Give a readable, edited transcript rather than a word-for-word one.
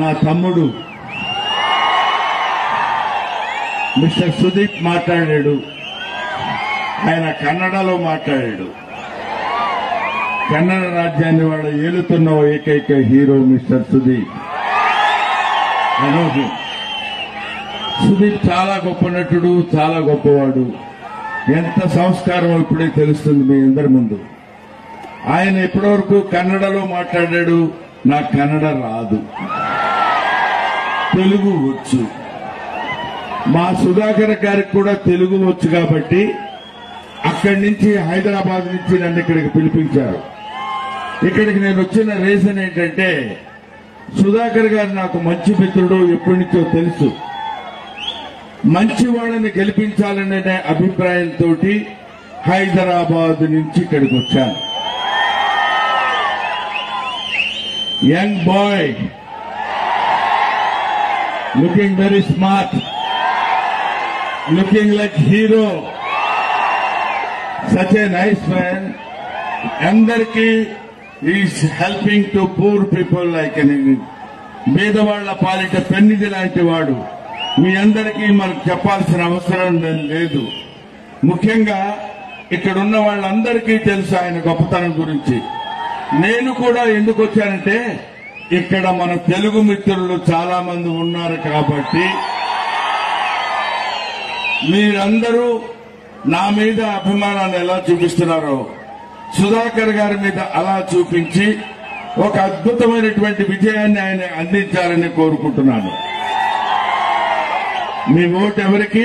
ना तम्मुडु मिस्टर सुदीप माटाडाडु आयन कन्नडलो माटाडाडु कन्नड राज्यान्नि वाळ्ळ एलुतुन्न एकैक हीरो मिस्टर सुदीप अनुज सुदीप चाला गोप्प नटुडु चाला गोप्पवाडु ఎంత సంస్కారం ఇప్పుడే తెలుస్తుంది మీ అందరి ముందు ఆయన ఇప్పటివరకు కన్నడలో మాట్లాడాడు నాకు కన్నడ రాదు తెలుగు వచ్చు మా సుధాకర్ గారికి కూడా తెలుగు వచ్చు కాబట్టి అక్కడి నుంచి హైదరాబాద్ నుంచి నన్ను ఇక్కడికి పిలిపించారు ఇక్కడికి నేను వచ్చిన రీజన్ ఏంటంటే సుధాకర్ గారు నాకు మంచి మిత్రుడు ఎప్పటి నుంచో తెలుసు మంచివాళ్ళని గెలిపించాలనే అభిప్రాయంతో హైదరాబాద్ నుంచి ఇక్కడికి వచ్చాను young boy looking very smart looking like hero such a nice man అందరికీ is helping to poor people like పేదవాళ్ల పాలిట పెన్నిది లాంటి వాడు మీ అందరికీ మనకు చెప్పాల్సిన అవసరం లేదు ముఖ్యంగా ఇక్కడ ఉన్న వాళ్ళందరికీ తెలుసు ఆయన గొప్పతనం గురించి నేను కూడా ఎందుకు వచ్చానంటే ఇక్కడ మన తెలుగు మిత్రులు చాలా మంది ఉన్నారు కాబట్టి మీరందరూ నా మీద అభిమానాన్ని ఎలా చూపిస్తున్నారో సుధాకర్ గారి మీద అలా చూపించి ఒక అద్భుతమైనటువంటి విజయాన్ని ఆయన అందించాలని కోరుకుంటున్నాను మీ ఓటు ఎవరికి